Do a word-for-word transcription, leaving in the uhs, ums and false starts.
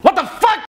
What the fuck?